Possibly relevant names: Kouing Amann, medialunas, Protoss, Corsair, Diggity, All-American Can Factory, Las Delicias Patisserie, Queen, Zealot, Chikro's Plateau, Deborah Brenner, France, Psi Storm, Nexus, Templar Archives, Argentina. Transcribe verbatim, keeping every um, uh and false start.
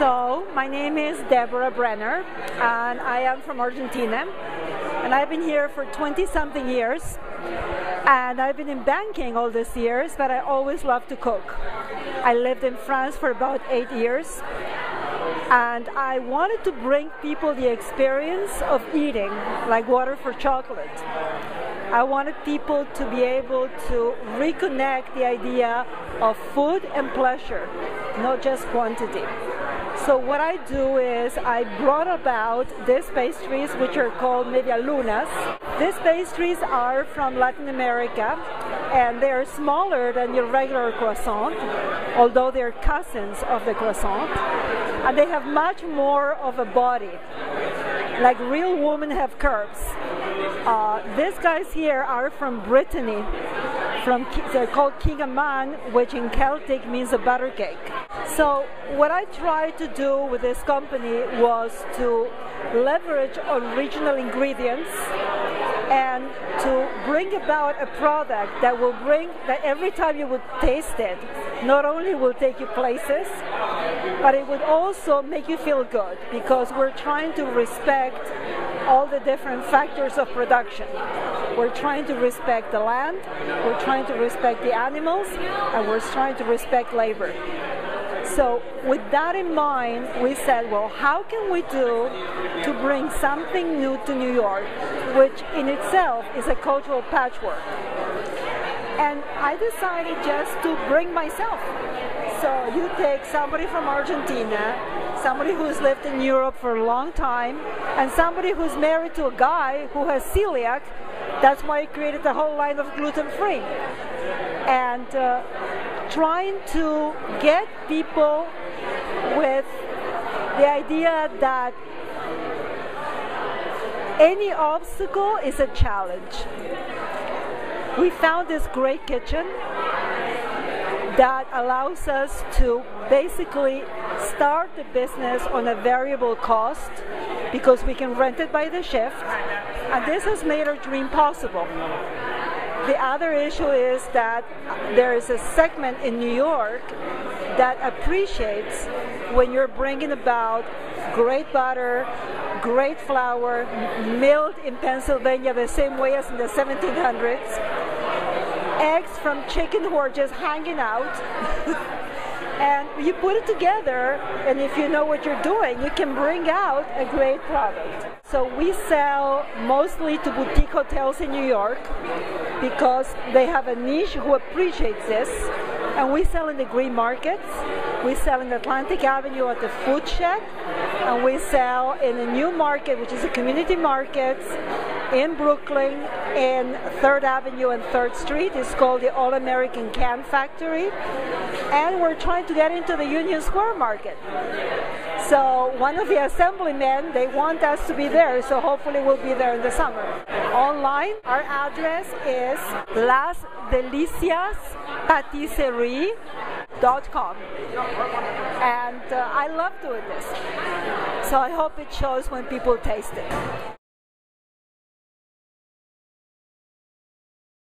So my name is Deborah Brenner and I am from Argentina, and I've been here for twenty something years, and I've been in banking all these years, but I always loved to cook. I lived in France for about eight years, and I wanted to bring people the experience of eating like water for chocolate. I wanted people to be able to reconnect the idea of food and pleasure, not just quantity. So what I do is I brought about these pastries, which are called medialunas. These pastries are from Latin America, and they are smaller than your regular croissant, although they are cousins of the croissant, and they have much more of a body. Like real women have curves. Uh, these guys here are from Brittany. From, they're called Kouing Amann, which in Celtic means a butter cake. So what I tried to do with this company was to leverage original ingredients and to bring about a product that will bring, that every time you would taste it, not only will take you places, but it would also make you feel good, because we're trying to respect all the different factors of production. We're trying to respect the land, we're trying to respect the animals, and we're trying to respect labor. So with that in mind, we said, well, how can we do to bring something new to New York, which in itself is a cultural patchwork? And I decided just to bring myself. So you take somebody from Argentina, somebody who's lived in Europe for a long time, and somebody who's married to a guy who has celiac. That's why I created the whole line of gluten-free. And uh, trying to get people with the idea that any obstacle is a challenge. We found this great kitchen that allows us to basically start the business on a variable cost, because we can rent it by the shift, and this has made our dream possible. The other issue is that there is a segment in New York that appreciates when you're bringing about great butter, great flour, milled in Pennsylvania the same way as in the seventeen hundreds, eggs from chicken who are just hanging out, and you put it together, and if you know what you're doing, you can bring out a great product. So we sell mostly to boutique hotels in New York, because they have a niche who appreciates this, and we sell in the green markets, we sell in Atlantic Avenue at the food shed, and we sell in a new market, which is a community market in Brooklyn, in third avenue and third street. It's called the All-American Can Factory, and we're trying to get into the Union Square Market. So one of the assemblymen, they want us to be there, so hopefully we'll be there in the summer. Online, our address is las delicias patisserie dot com, and uh, I love doing this, so I hope it shows when people taste it.